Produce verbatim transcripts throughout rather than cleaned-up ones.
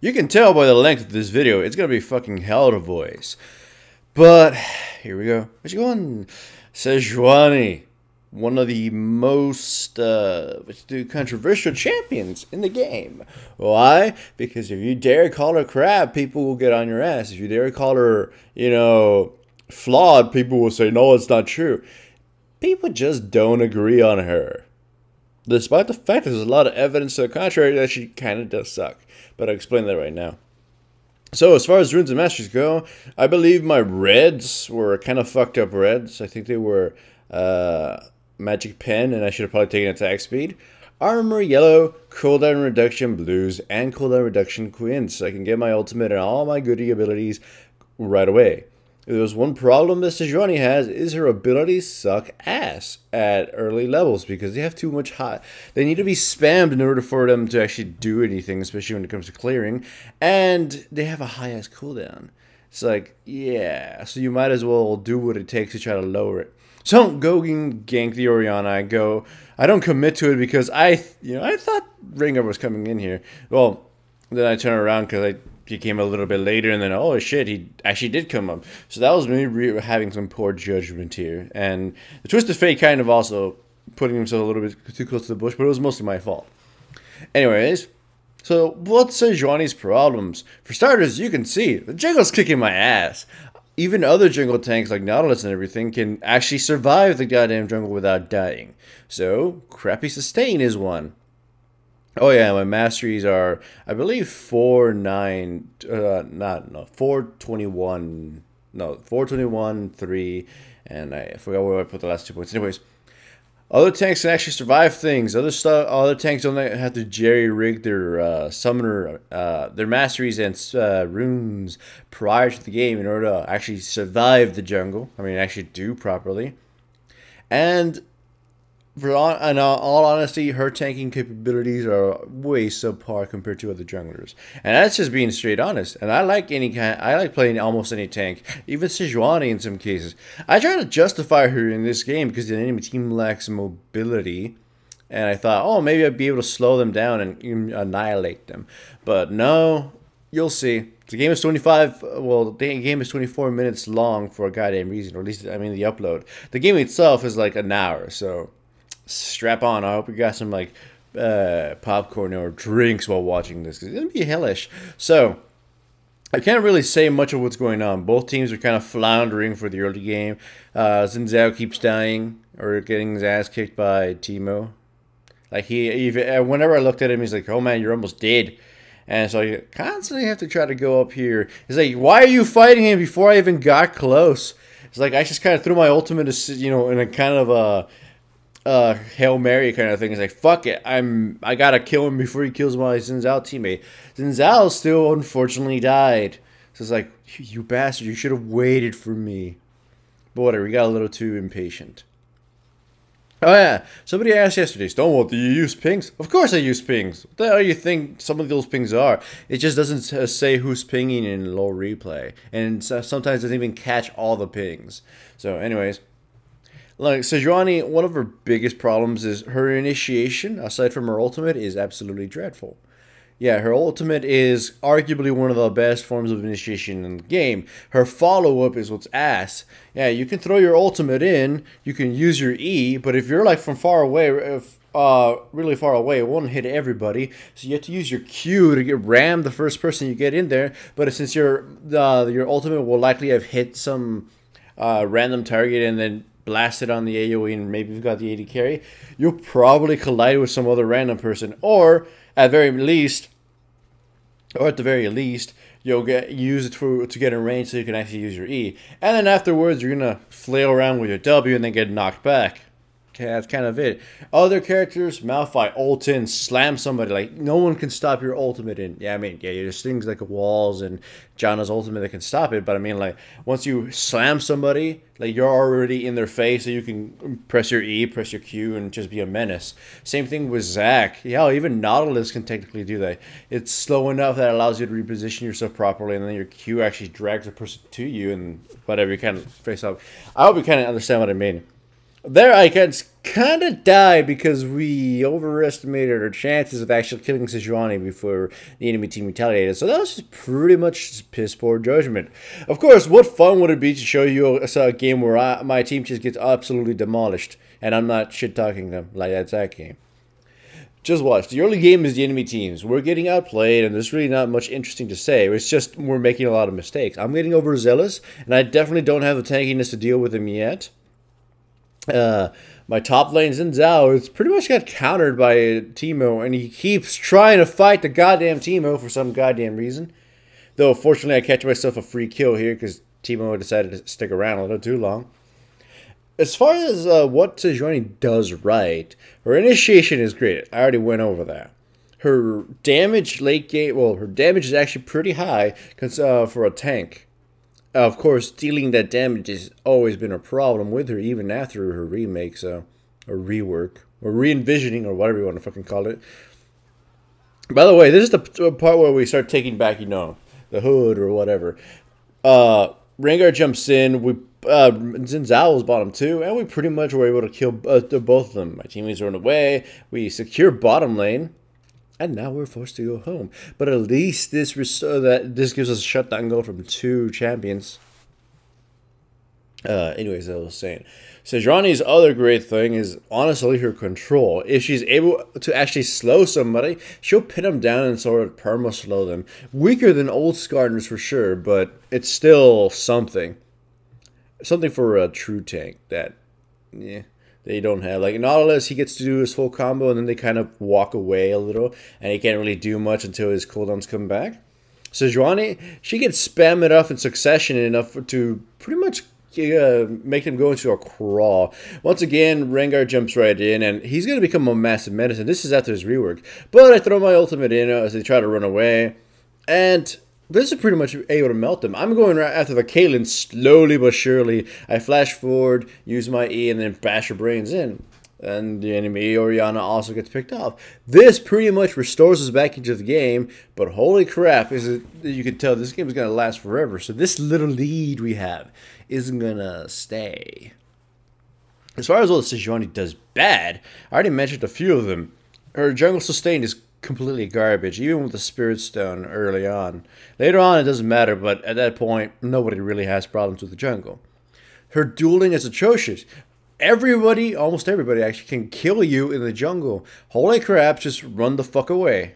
You can tell by the length of this video, it's going to be fucking hell to voice. But, here we go. Where's you going? Sejuani. One of the most uh, controversial champions in the game. Why? Because if you dare call her crap, people will get on your ass. If you dare call her, you know, flawed, people will say, no, it's not true. People just don't agree on her. Despite the fact there's a lot of evidence to the contrary that she kind of does suck. But I'll explain that right now. So, as far as runes and masters go, I believe my reds were kind of fucked up reds. I think they were uh, magic pen, and I should have probably taken attack speed. Armor yellow, cooldown reduction blues, and cooldown reduction quints. So I can get my ultimate and all my goody abilities right away. There's one problem that Sejuani has is her abilities suck ass at early levels because they have too much high. They need to be spammed in order for them to actually do anything, especially when it comes to clearing. And they have a high ass cooldown. It's like, yeah, so you might as well do what it takes to try to lower it. So don't go and gank the Orianna. I go, I don't commit to it because I, you know, I thought Rengar was coming in here. Well, then I turn around because I. He came a little bit later, and then, oh shit, he actually did come up. So that was me re having some poor judgment here. And the Twisted Fate kind of also putting himself a little bit too close to the bush, but it was mostly my fault. Anyways, so what's Sejuani's problems? For starters, you can see, the jungle's kicking my ass. Even other jungle tanks like Nautilus and everything can actually survive the goddamn jungle without dying. So, crappy sustain is one. Oh yeah, my masteries are, I believe, four nine, uh, not no, four twenty one, no, four twenty one three, and I forgot where I put the last two points. Anyways, other tanks can actually survive things. Other stuff, other tanks don't have to jerry rig their uh, summoner, uh, their masteries and uh, runes prior to the game in order to actually survive the jungle. I mean, actually do properly, and. For all, in all honesty, her tanking capabilities are way subpar compared to other junglers, and that's just being straight honest. And I like any kind, I like playing almost any tank, even Sejuani in some cases. I try to justify her in this game because the enemy team lacks mobility, and I thought, oh, maybe I'd be able to slow them down and annihilate them. But no, you'll see. The game is twenty-five. Well, the game is twenty-four minutes long for a goddamn reason, or at least I mean the upload. The game itself is like an hour, so. Strap on. I hope you got some like uh, popcorn or drinks while watching this because it's gonna be hellish. So I can't really say much of what's going on. Both teams are kind of floundering for the early game. Uh, Xin Zhao keeps dying or getting his ass kicked by Teemo. Like he, even whenever I looked at him, he's like, "Oh man, you're almost dead." And so you constantly have to try to go up here. He's like, "Why are you fighting him before I even got close?" It's like I just kind of threw my ultimate, you know, in a kind of a. Uh, Hail Mary kind of thing. It's like, fuck it, I'm I gotta kill him before he kills my Xin Zhao teammate. Xin Zhao still unfortunately died. So it's like, you bastard, you should have waited for me. But whatever, we got a little too impatient. Oh yeah, somebody asked yesterday, Stonewall, do you use pings? Of course I use pings. What the hell do you think some of those pings are? It just doesn't say who's pinging in low replay. And sometimes it doesn't even catch all the pings. So anyways. Like, Sejuani, one of her biggest problems is her initiation, aside from her ultimate, is absolutely dreadful. Yeah, her ultimate is arguably one of the best forms of initiation in the game. Her follow-up is what's ass. Yeah, you can throw your ultimate in, you can use your E, but if you're, like, from far away, if, uh, really far away, it won't hit everybody. So you have to use your Q to get ram the first person you get in there, but since your, uh, your ultimate will likely have hit some uh, random target and then blasted on the AoE, and maybe you've got the A D carry, you'll probably collide with some other random person, or at very least, or at the very least, you'll get use it for, to get in range so you can actually use your E, and then afterwards you're gonna flail around with your W and then get knocked back. Okay, that's kind of it. Other characters, Malphite, ult in, slam somebody, like no one can stop your ultimate in. Yeah, I mean, yeah, there's things like walls and Janna's ultimate that can stop it, but I mean, like, once you slam somebody, like, you're already in their face, so you can press your E, press your Q, and just be a menace. Same thing with Zac. Yeah, even Nautilus can technically do that. It's slow enough that it allows you to reposition yourself properly, and then your Q actually drags the person to you, and whatever, you kind of face up. I hope you kind of understand what I mean. There I can kind of die because we overestimated our chances of actually killing Sejuani before the enemy team retaliated, so that was just pretty much piss poor judgment. Of course, what fun would it be to show you a game where I, my team just gets absolutely demolished and I'm not shit talking them like that's that game. Just watch. The early game is the enemy teams. We're getting outplayed, and there's really not much interesting to say. It's just we're making a lot of mistakes. I'm getting overzealous, and I definitely don't have the tankiness to deal with them yet. Uh, my top lane, Xin Zhao, it's pretty much got countered by Teemo, and he keeps trying to fight the goddamn Teemo for some goddamn reason. Though, fortunately, I catch myself a free kill here because Teemo decided to stick around a little too long. As far as uh, what Sejuani does right, her initiation is great. I already went over that. Her damage late game, well, her damage is actually pretty high uh, for a tank. Uh, of course, dealing that damage has always been a problem with her, even after her remake, so, or rework, or re-envisioning, or whatever you want to fucking call it. By the way, this is the part where we start taking back, you know, the hood or whatever. Uh, Rengar jumps in, we Uh, Xin Zhao's bottom too, and we pretty much were able to kill uh, both of them. My teammates run away, we secure bottom lane, and now we're forced to go home. But at least this uh, that this gives us a shutdown goal from two champions. Uh, anyways, as I was saying, Sejuani's other great thing is honestly her control. If she's able to actually slow somebody, she'll pin them down and sort of perma slow them. Weaker than old Skarner's for sure, but it's still something. Something for a true tank that, yeah, they don't have. Like Nautilus, he gets to do his full combo, and then they kind of walk away a little, and he can't really do much until his cooldowns come back. Sejuani, she can spam it off in succession enough to pretty much uh, make them go into a crawl. Once again, Rengar jumps right in, and he's going to become a massive menace. This is after his rework. But I throw my ultimate in as they try to run away, and this is pretty much able to melt them. I'm going right after the Caitlyn, slowly but surely. I flash forward, use my E, and then bash her brains in. And the enemy Orianna also gets picked off. This pretty much restores us back into the game, but holy crap, is it, you can tell this game is going to last forever. So this little lead we have isn't going to stay. As far as what Sejuani does bad, I already mentioned a few of them. Her jungle sustain is completely garbage, even with the Spirit Stone early on. Later on, it doesn't matter, but at that point, nobody really has problems with the jungle. Her dueling is atrocious. Everybody, almost everybody actually, can kill you in the jungle. Holy crap, just run the fuck away.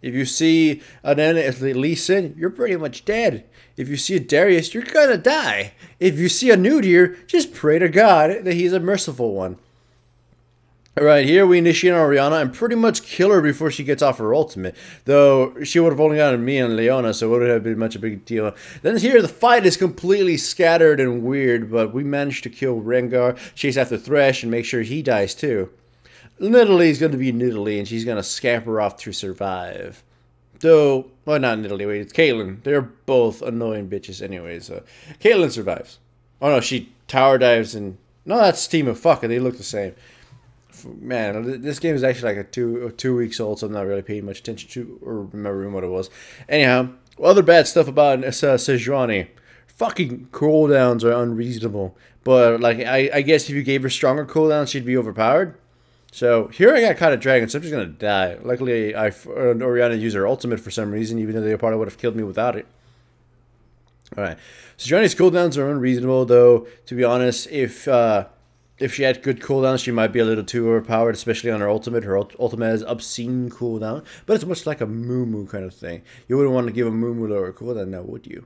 If you see an enemy, Lee Sin, you're pretty much dead. If you see a Darius, you're gonna die. If you see a Nudier, just pray to God that he's a merciful one. Right here, we initiate on Orianna and pretty much kill her before she gets off her ultimate. Though, she would have only gotten me and Leona, so it wouldn't have been much a big deal. Then here, the fight is completely scattered and weird, but we managed to kill Rengar, chase after Thresh, and make sure he dies too. Nidalee is going to be Nidalee, and she's going to scamper off to survive. Though, well, not Nidalee, wait, it's Caitlyn. They're both annoying bitches anyways. So. Caitlyn survives. Oh no, she tower dives and... No, that's Teemo. Fuck, they look the same. Man, this game is actually like a two, two weeks old, so I'm not really paying much attention to or remembering what it was. Anyhow, other bad stuff about uh, Sejuani. Fucking cooldowns are unreasonable. But, like, I, I guess if you gave her stronger cooldowns, she'd be overpowered. So, here I got caught a dragon, so I'm just gonna die. Luckily, I, uh, Orianna used her ultimate for some reason, even though they probably would have killed me without it. Alright. Sejuani's cooldowns are unreasonable, though, to be honest, if... Uh, If she had good cooldowns, she might be a little too overpowered, especially on her ultimate. Her ult ultimate has obscene cooldown, but it's much like a Amumu kind of thing. You wouldn't want to give a Amumu lower cooldown now, would you?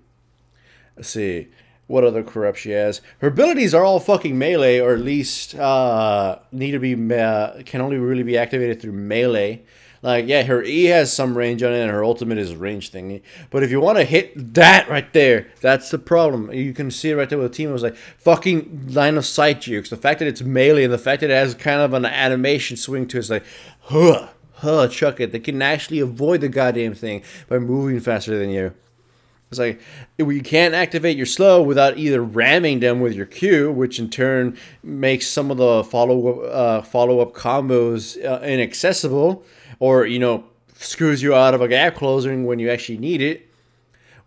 Let's see. What other corrupt she has? Her abilities are all fucking melee, or at least uh, need to be uh, can only really be activated through melee. Like, yeah, her E has some range on it, and her ultimate is a range thingy. But if you want to hit that right there, that's the problem. You can see it right there with the team. It was like, fucking line of sight jukes. The fact that it's melee and the fact that it has kind of an animation swing to it, it's like, huh, huh, chuck it. They can actually avoid the goddamn thing by moving faster than you. It's like, you can't activate your slow without either ramming them with your Q, which in turn makes some of the follow-up uh, follow-up combos uh, inaccessible, or, you know, screws you out of a gap closing when you actually need it.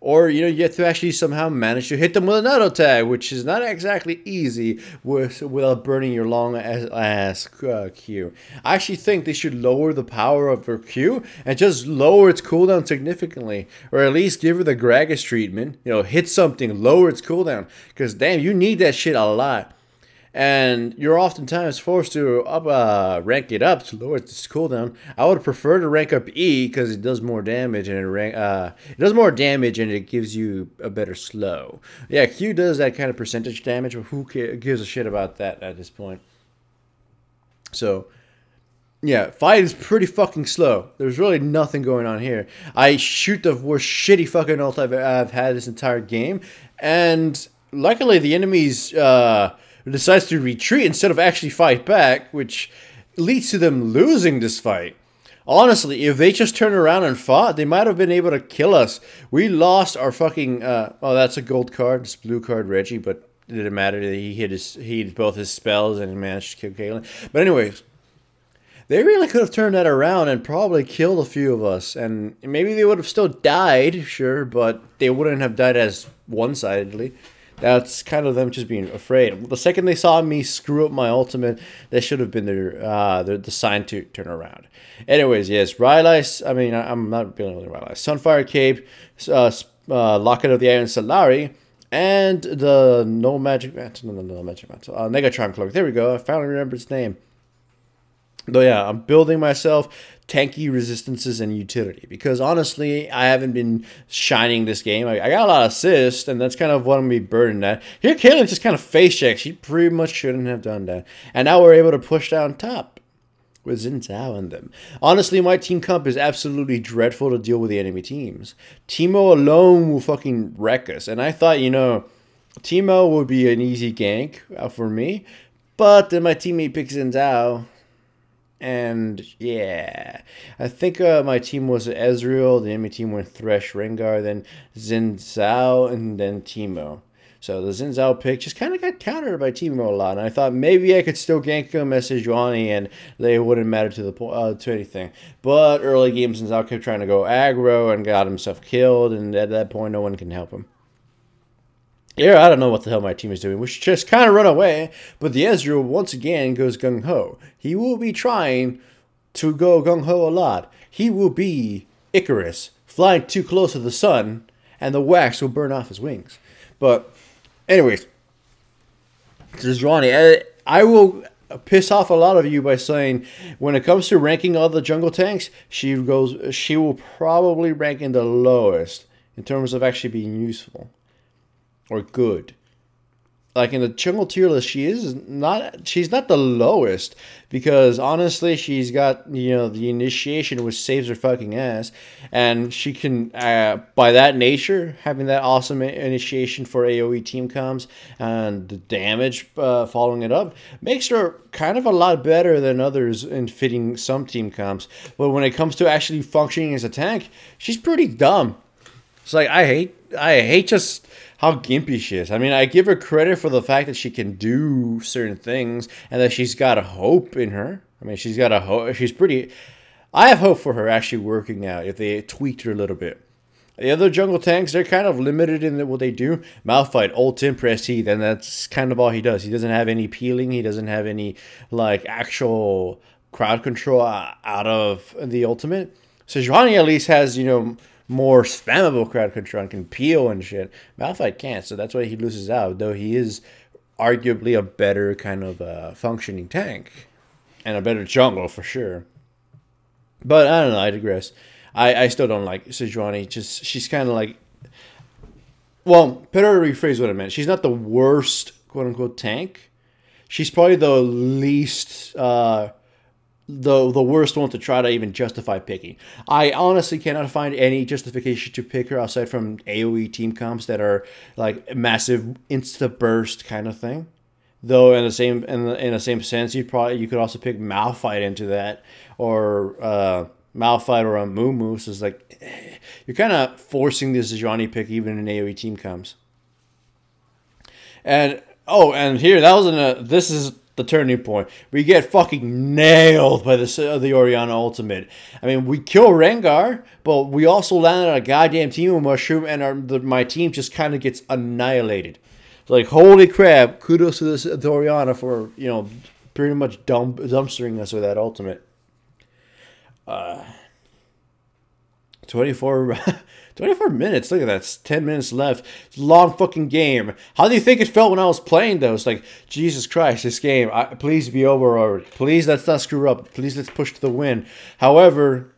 Or, you know, you have to actually somehow manage to hit them with an auto tag, which is not exactly easy with without burning your long ass, ass uh, Q. I actually think they should lower the power of her Q and just lower its cooldown significantly. Or at least give her the Gragas treatment. You know, hit something, lower its cooldown. Because, damn, you need that shit a lot. And you're oftentimes forced to up uh, rank it up to lower its cooldown. I would prefer to rank up E because it does more damage and it rank uh, it does more damage and it gives you a better slow. Yeah, Q does that kind of percentage damage, but who gives a shit about that at this point? So, yeah, fight is pretty fucking slow. There's really nothing going on here. I shoot the worst shitty fucking ult I've, I've had this entire game, and luckily the enemies. Uh, decides to retreat instead of actually fight back, which leads to them losing this fight. Honestly, if they just turned around and fought, they might have been able to kill us. We lost our fucking, uh, oh, that's a gold card, it's blue card Reggie, but it didn't matter. He hit, his, he hit both his spells and managed to kill Caitlyn. But anyways, they really could have turned that around and probably killed a few of us. And maybe they would have still died, sure, but they wouldn't have died as one-sidedly. That's kind of them just being afraid. The second they saw me screw up my ultimate, that should have been their, uh, their, the sign to turn around. Anyways, yes, Rylai's, I mean, I'm not feeling really Rylai's. Sunfire Cape, uh, uh, Locket of the Iron Solari, and the No Magic Mantle, no, no, no Magic Mantle, uh, Negatron Cloak. There we go, I finally remember its name. Though yeah, I'm building myself tanky resistances and utility because honestly, I haven't been shining this game. I, I got a lot of assists, and that's kind of what I'm going to be burdened at. Here, Caitlyn just kind of face checked. She pretty much shouldn't have done that. And now we're able to push down top with Xin Zhao and them. Honestly, my team comp is absolutely dreadful to deal with the enemy teams. Teemo alone will fucking wreck us. And I thought, you know, Teemo would be an easy gank for me, but then my teammate picks Xin Zhao. And yeah, I think uh, my team was Ezreal, the enemy team went Thresh, Rengar, then Xin Zhao, and then Teemo. So the Xin Zhao pick just kind of got countered by Teemo a lot, and I thought maybe I could still gank him as Sejuani, and they wouldn't matter to the uh, to anything. But early game, Xin Zhao kept trying to go aggro and got himself killed, and at that point, no one can help him. Yeah, I don't know what the hell my team is doing. We should just kind of run away. But the Ezreal, once again, goes gung-ho. He will be trying to go gung-ho a lot. He will be Icarus, flying too close to the sun, and the wax will burn off his wings. But, anyways, this is Ronnie. I, I will piss off a lot of you by saying, when it comes to ranking all the jungle tanks, she goes. She will probably rank in the lowest in terms of actually being useful. Or good, like in the jungle tier list, she is not. She's not the lowest because honestly, she's got you know the initiation which saves her fucking ass, and she can uh, by that nature having that awesome initiation for A O E team comms and the damage uh, following it up makes her kind of a lot better than others in fitting some team comms. But when it comes to actually functioning as a tank, she's pretty dumb. It's like I hate. I hate just. How gimpy she is. I mean, I give her credit for the fact that she can do certain things and that she's got a hope in her. I mean, she's got a hope. She's pretty... I have hope for her actually working out if they tweaked her a little bit. The other jungle tanks, they're kind of limited in what they do. Malphite, ult in, press heat, and that's kind of all he does. He doesn't have any peeling. He doesn't have any, like, actual crowd control out of the ultimate. Sejuani at least has, you know... more spammable crowd control and can peel and shit. Malphite can't, so that's why he loses out, though he is arguably a better kind of uh, functioning tank and a better jungle for sure. But I don't know, I digress. I, I still don't like Sejuani. Just she's kind of like, well, better rephrase what I meant. She's not the worst quote-unquote tank. She's probably the least... Uh, The, the worst one to try to even justify picking. I honestly cannot find any justification to pick her outside from A O E team comps that are like massive insta burst kind of thing. Though in the same in the, in the same sense, you probably you could also pick Malphite into that or uh, Malphite or Amumu. So it's like you're kind of forcing this Sejuani pick even in A O E team comps. And oh, and here that was in a this is. the turning point. We get fucking nailed by this, uh, the Orianna ultimate. I mean, we kill Rengar, but we also landed on a goddamn Teemo mushroom, and our, the, my team just kind of gets annihilated. So, like, holy crap, kudos to this to Orianna for, you know, pretty much dump, dumpstering us with that ultimate. Uh, twenty-four, twenty-four minutes. Look at that. It's ten minutes left. It's a long fucking game. How do you think it felt when I was playing though? It's like, Jesus Christ, this game. I, please be over already. Please let's not screw up. Please let's push to the win. However,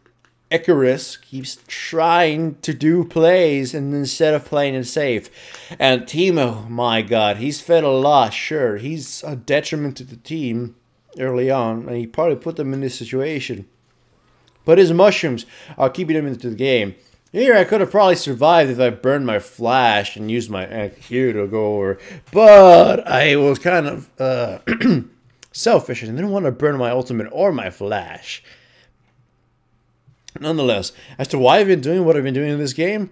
Icarus keeps trying to do plays and instead of playing it safe. And Teemo, my God, he's fed a lot. Sure, he's a detriment to the team early on, and he probably put them in this situation. But his mushrooms are keeping him into the game. Here, I could have probably survived if I burned my flash and used my Q to go over. But I was kind of uh, selfish and didn't want to burn my ultimate or my flash. Nonetheless, as to why I've been doing what I've been doing in this game,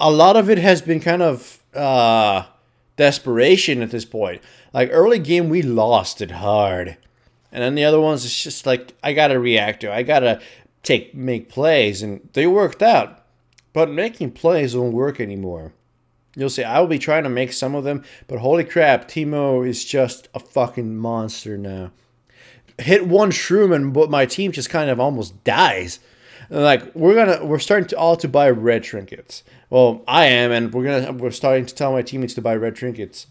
a lot of it has been kind of uh, desperation at this point. Like, early game, we lost it hard. And then the other ones, it's just like, I gotta react to it. I gotta take, make plays, and they worked out. But making plays won't work anymore. You'll see, I will be trying to make some of them, but holy crap, Teemo is just a fucking monster now. Hit one shroom, and but my team just kind of almost dies. And like, we're gonna, we're starting to all to buy red trinkets. Well, I am, and we're gonna, we're starting to tell my teammates to buy red trinkets.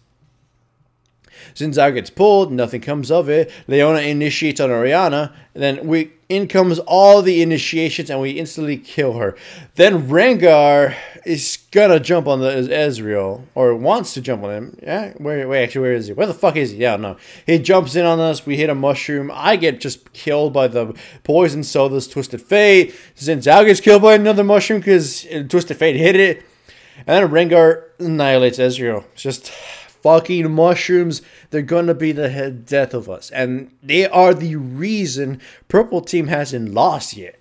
Xin Zhao gets pulled, nothing comes of it. Leona initiates on Orianna, and then we in comes all the initiations, and we instantly kill her. Then Rengar is gonna jump on the Ezreal, or wants to jump on him. Yeah, wait, wait, actually, where is he? Where the fuck is he? Yeah, no, he jumps in on us. We hit a mushroom. I get just killed by the poison soda's Twisted Fate. Xin Zhao gets killed by another mushroom because Twisted Fate hit it, and then Rengar annihilates Ezreal. It's just fucking mushrooms, they're gonna be the head death of us. And they are the reason purple team hasn't lost yet.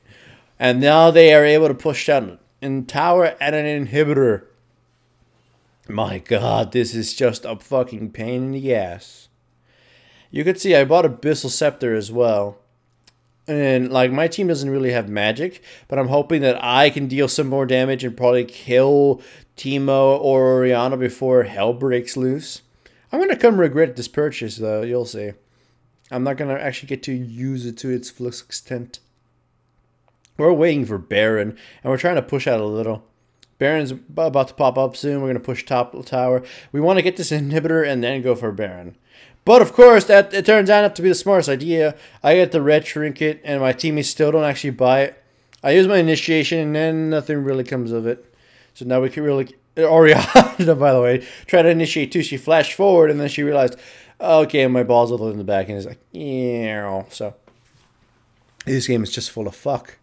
And now they are able to push down in tower and an inhibitor. My God, this is just a fucking pain in the ass. You can see I bought Abyssal Scepter as well. And like, my team doesn't really have magic, but I'm hoping that I can deal some more damage and probably kill Teemo or Orianna before hell breaks loose. I'm gonna come regret this purchase though, you'll see. I'm not gonna actually get to use it to its full extent. We're waiting for Baron, and we're trying to push out a little. Baron's about to pop up soon. We're gonna push top tower. We want to get this inhibitor and then go for Baron. But of course, that it turns out not to be the smartest idea. I get the red trinket, and my teammates still don't actually buy it. I use my initiation, and then nothing really comes of it. So now we can really... Orianna, by the way, tried to initiate too. She flashed forward, and then she realized, okay, my ball's a little in the back, and it's like, yeah. So this game is just full of fuck.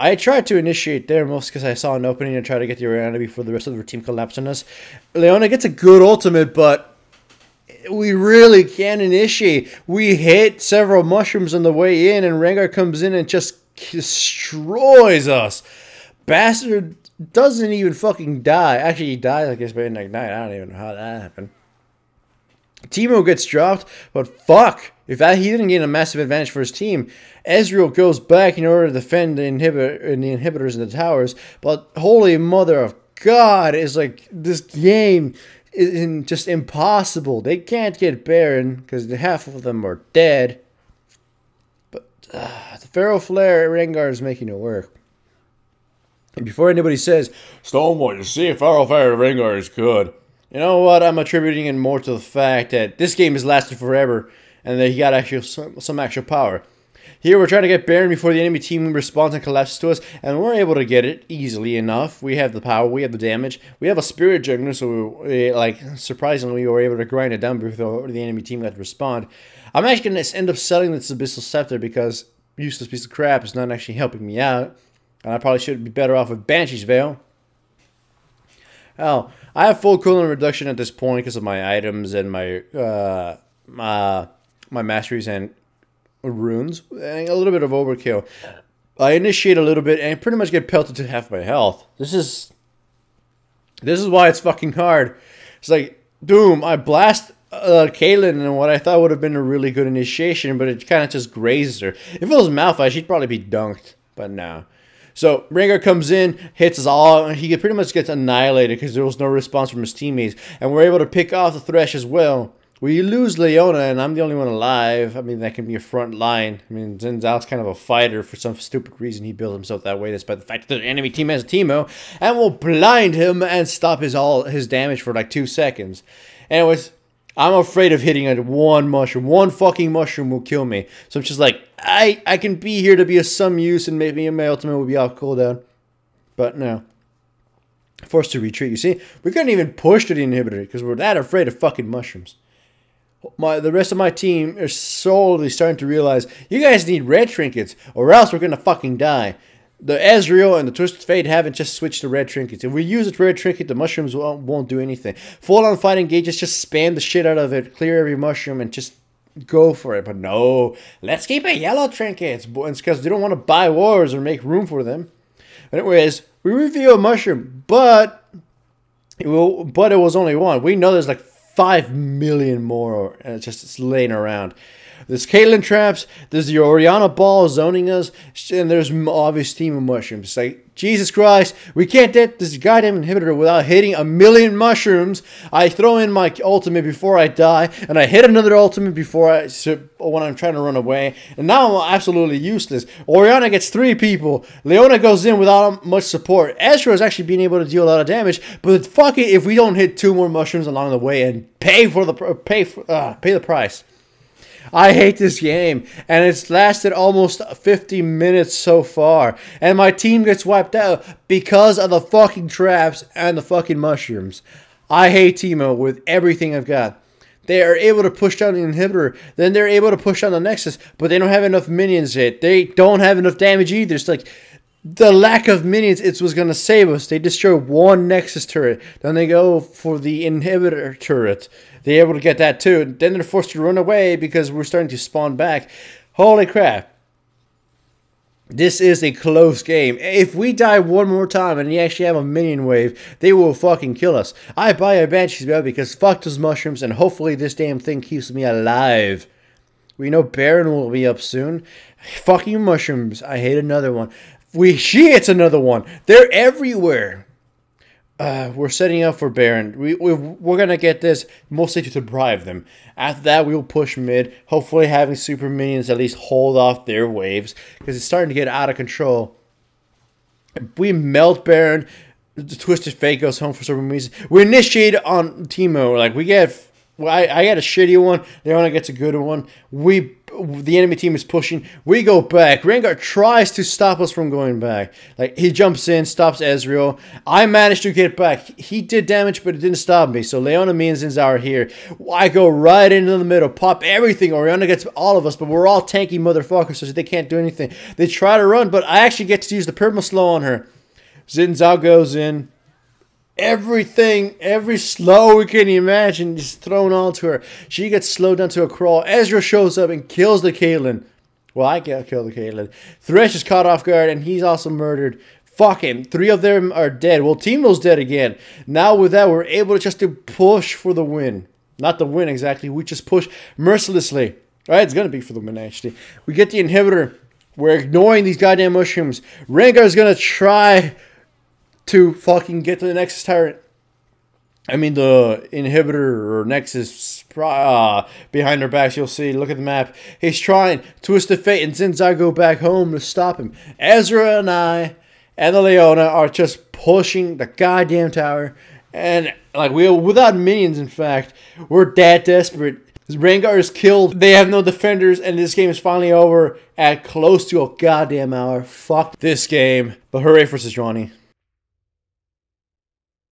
I tried to initiate there most because I saw an opening and tried to get the Orianna before the rest of the team collapsed on us. Leona gets a good ultimate, but we really can't initiate. We hit several mushrooms on the way in, and Rengar comes in and just destroys us. Bastard doesn't even fucking die. Actually, he dies, I guess, by Ignite. I don't even know how that happened. Teemo gets dropped, but fuck. If that, he didn't gain a massive advantage for his team. Ezreal goes back in order to defend the, inhibitor, the inhibitors in the towers, but holy mother of God, it's like this game is just impossible. They can't get Baron because half of them are dead. But uh, the Feral Flare Rengar is making it work. And before anybody says, Stonewall, you see, Feral Flare Rengar is good. You know what? I'm attributing it more to the fact that this game has lasted forever and that he got actual, some, some actual power. Here we're trying to get Baron before the enemy team responds and collapses to us, and we're able to get it easily enough. We have the power, we have the damage, we have a Spirit Juggler, so we, like, surprisingly, we were able to grind it down before the enemy team got to respond. I'm actually going to end up selling this Abyssal Scepter because useless piece of crap is not actually helping me out, and I probably should be better off with Banshee's Veil. Oh, I have full cooldown reduction at this point because of my items and my, uh, my, my masteries and runes, and a little bit of overkill. I initiate a little bit and pretty much get pelted to half my health. This is this is why it's fucking hard. It's like, boom, I blast uh, Caitlyn and what I thought would have been a really good initiation, but it kind of just grazed her. If it was Malphite, she'd probably be dunked, but no. So Rengar comes in, hits us all, and he pretty much gets annihilated because there was no response from his teammates, and we're able to pick off the Thresh as well. We lose Leona, and I'm the only one alive. I mean, that can be a front line. I mean, Xin Zhao's kind of a fighter for some stupid reason. He built himself that way, despite the fact that the enemy team has a Teemo, and will blind him and stop his all his damage for like two seconds. Anyways, I'm afraid of hitting a one mushroom. One fucking mushroom will kill me. So I'm just like, I I can be here to be of some use, and maybe my ultimate will be off cooldown. But no. Forced to retreat. You see, we couldn't even push to the inhibitor because we're that afraid of fucking mushrooms. My, the rest of my team is slowly starting to realize, you guys need red trinkets, or else we're going to fucking die. The Ezreal and the Twisted Fate haven't just switched to red trinkets. If we use a red trinket, the mushrooms won't, won't do anything. Full-on fighting gauges, just spam the shit out of it, clear every mushroom, and just go for it. But no, let's keep it yellow trinkets, because they don't want to buy wars or make room for them. Anyways, we reveal a mushroom, but it, will, but it was only one. We know there's like Five million more, and it's just it's laying around. There's Caitlyn traps. There's the Orianna ball zoning us, and there's obvious Teemo mushrooms. It's like, Jesus Christ, we can't get this goddamn inhibitor without hitting a million mushrooms. I throw in my ultimate before I die, and I hit another ultimate before I when I'm trying to run away. And now I'm absolutely useless. Orianna gets three people. Leona goes in without much support. Ezreal is actually being able to deal a lot of damage, but fuck it if we don't hit two more mushrooms along the way and pay for the pay for uh, pay the price. I hate this game, and it's lasted almost fifty minutes so far, and my team gets wiped out because of the fucking traps and the fucking mushrooms. I hate Teemo with everything I've got. They are able to push down the inhibitor, then they're able to push down the Nexus, but they don't have enough minions yet. They don't have enough damage either. It's like, the lack of minions it was going to save us. They destroy one Nexus turret. Then they go for the inhibitor turret. They're able to get that too. Then they're forced to run away because we're starting to spawn back. Holy crap. This is a close game. If we die one more time and you actually have a minion wave, they will fucking kill us. I buy a Banshee's Veil because fuck those mushrooms, and hopefully this damn thing keeps me alive. We know Baron will be up soon. Fucking mushrooms. I hate another one. We, she hits another one. They're everywhere. Uh, we're setting up for Baron. We, we, we're going to get this mostly to bribe them. After that, we'll push mid. Hopefully having super minions at least hold off their waves, because it's starting to get out of control. We melt Baron. The Twisted Fate goes home for some reason. We initiate on Teemo. Like, we get... Well, I, I got a shitty one. Leona gets a good one. We, the enemy team is pushing. We go back. Rengar tries to stop us from going back. Like, he jumps in, stops Ezreal. I managed to get back. He did damage, but it didn't stop me. So Leona, me, and Xin Zhao are here. I go right into the middle, pop everything. Orianna gets all of us, but we're all tanky motherfuckers, so they can't do anything. They try to run, but I actually get to use the perma-slow on her. Xin Zhao goes in. Everything, every slow we can imagine is thrown onto her. She gets slowed down to a crawl. Ezreal shows up and kills the Caitlyn. Well, I can't kill the Caitlyn. Thresh is caught off guard, and he's also murdered. Fuck him. Three of them are dead. Well, Teemo's dead again. Now with that, we're able to just to push for the win. Not the win exactly. We just push mercilessly. All right, it's going to be for the win, actually. We get the inhibitor. We're ignoring these goddamn mushrooms. Rengar's going to try... to fucking get to the Nexus turret. I mean the inhibitor or Nexus uh, behind their backs. You'll see. Look at the map. He's trying. Twisted Fate and Xin Zhao go back home to stop him. Ezra and I and the Leona are just pushing the goddamn tower. And like we without minions, in fact, we're that desperate. Rengar is killed. They have no defenders, and this game is finally over at close to a goddamn hour. Fuck this game. But hooray for Sejuani.